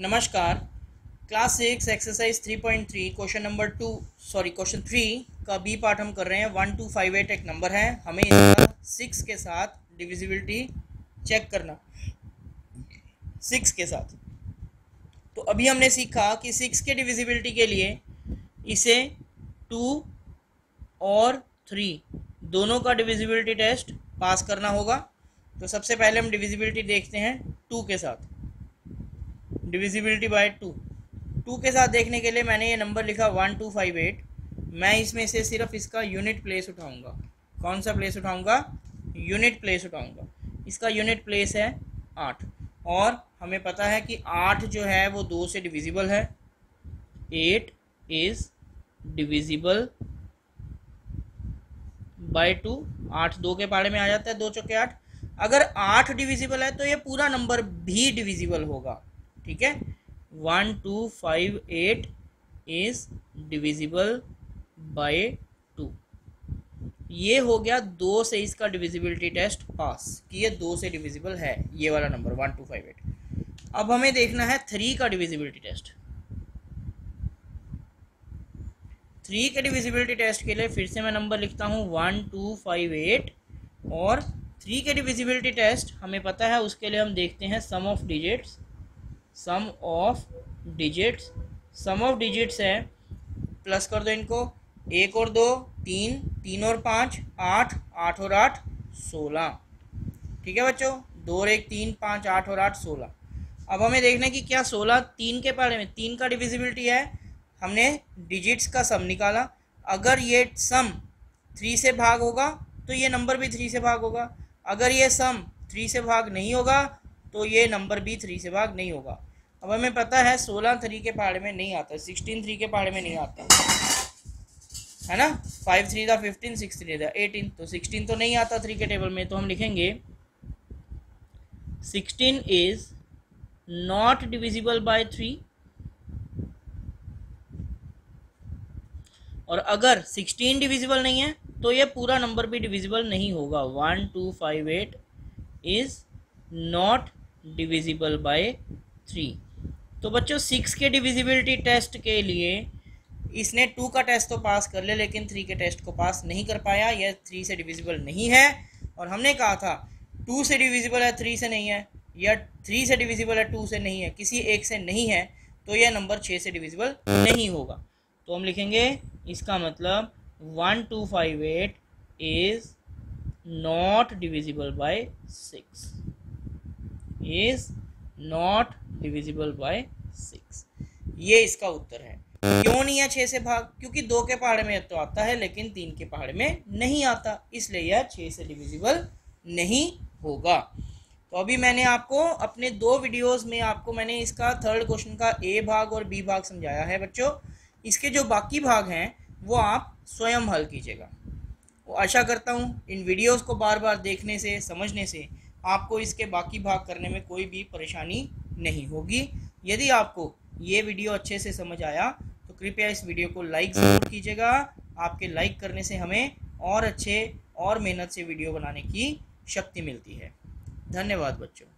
नमस्कार। Class 6 exercise 3.3 question 3 का B part हम कर रहे हैं। 1258 एक नंबर है, हमें इसका 6 के साथ डिविजिबिलिटी चेक करना, 6 के साथ। तो अभी हमने सीखा कि 6 के डिविजिबिलिटी के लिए इसे 2 और 3 दोनों का डिविजिबिलिटी टेस्ट पास करना होगा। तो सबसे पहले हम डिविजिबिलिटी देखते हैं 2 के साथ, डिविजिबिलिटी बाय 2 के साथ देखने के लिए मैंने ये नंबर लिखा 1258। मैं इसमें से सिर्फ इसका यूनिट प्लेस उठाऊंगा। कौन सा प्लेस उठाऊंगा? यूनिट प्लेस उठाऊंगा। इसका यूनिट प्लेस है 8 और हमें पता है कि 8 जो है वो 2 से डिविजिबल है। 8 इज़ डिविजिबल बाय 2। 8 2 के पाड़े में आ जाता है, 2 चौके 8। अगर 8 डिविजिबल है तो ये पूरा नंबर भी डिविजिबल होगा, ठीक है। 1258 इज डिविजिबल बाय 2। ये हो गया 2 से इसका डिविजिबिलिटी टेस्ट पास कि ये 2 से डिविजिबल है, ये वाला नंबर 1258। अब हमें देखना है 3 का डिविजिबिलिटी टेस्ट। 3 के डिविजिबिलिटी टेस्ट के लिए फिर से मैं नंबर लिखता हूँ 1258 और 3 के डिविजिबिलिटी टेस्ट हमें पता है, उसके लिए हम देखते हैं sum of digits. Sum of digits है, प्लस कर दो इनको, 1 और 2 3 3 और 5 8 8 और 8 16, ठीक है बच्चों। 2 और 1 3 5 8 और 8 16। अब हमें देखना है कि क्या 16 3 के बारे में, 3 का डिविजिबिलिटी है। हमने डिजिट्स का सम निकाला, अगर ये सम 3 से भाग होगा तो ये नंबर भी 3 से भाग होगा। अगर ये सम 3 से भाग नहीं होगा तो ये नंबर भी 3 से भाग नहीं होगा। अब हमें पता है 16 3 के पहाड़ में नहीं आता, 16 3 के पहाड़ में नहीं आता है ना। 5 3 था 15, 6 3 था 18, तो 16 तो नहीं आता 3 के टेबल में। तो हम लिखेंगे 16 इज नॉट डिविजिबल बाय 3। और अगर 16 डिविजिबल नहीं है तो ये पूरा नंबर भी डिविजिबल नहीं होगा। 1258 इज नॉट डिविजिबल बाय 3। तो बच्चों 6 के डिविजिबिलिटी टेस्ट के लिए इसने 2 का टेस्ट तो पास कर लिया लेकिन 3 के टेस्ट को पास नहीं कर पाया। यह 3 से डिविजिबल नहीं है और हमने कहा था 2 से डिविजिबल है 3 से नहीं है, या 3 से डिविजिबल है 2 से नहीं है, किसी एक से नहीं है, तो यह नंबर 6 से डिविजिबल नहीं होगा। तो हम लिखेंगे इसका मतलब 1258 is not divisible by 6 is not divisible by 6। ये इसका उत्तर है। क्यों नहीं है 6 से भाग? क्योंकि 2 के पहाड़ में तो आता है लेकिन 3 के पहाड़ में नहीं आता, इसलिए यह 6 से डिविजिबल नहीं होगा। तो अभी मैंने आपको अपने 2 वीडियोस में आपको मैंने इसका 3rd क्वेश्चन का ए भाग और बी भाग समझाया है बच्चों। इसके जो बाकी भाग हैं वो आप स्वयं हल कीजिएगा। वो आशा करता हूँ इन वीडियोज़ को बार बार देखने से, समझने से आपको इसके बाकी भाग करने में कोई भी परेशानी नहीं होगी। यदि आपको ये वीडियो अच्छे से समझ आया तो कृपया इस वीडियो को लाइक ज़रूर कीजिएगा। आपके लाइक करने से हमें और अच्छे और मेहनत से वीडियो बनाने की शक्ति मिलती है। धन्यवाद बच्चों।